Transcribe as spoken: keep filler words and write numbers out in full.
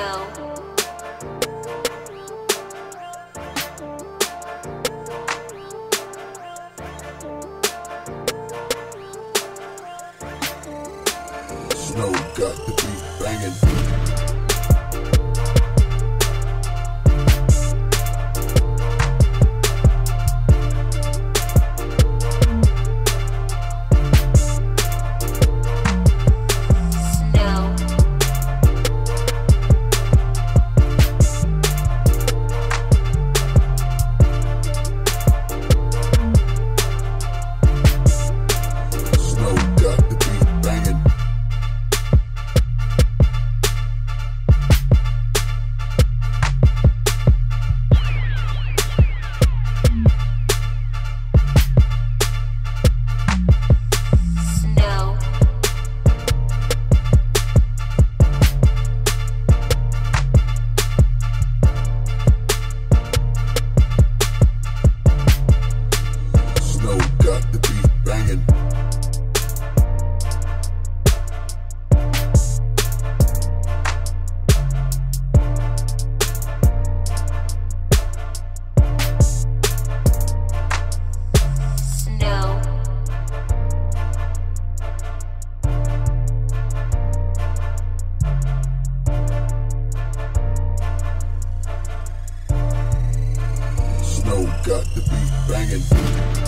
now. Snow got the beat banging. Got the beat banging.